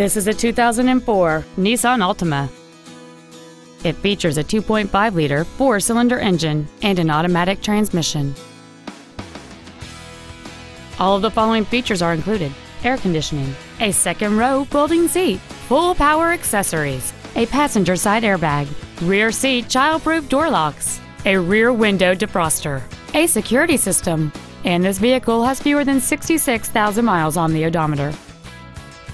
This is a 2004 Nissan Altima. It features a 2.5-liter four-cylinder engine and an automatic transmission. All of the following features are included: air conditioning, a second-row folding seat, full power accessories, a passenger side airbag, rear seat child-proof door locks, a rear window defroster, a security system, and this vehicle has fewer than 66,000 miles on the odometer.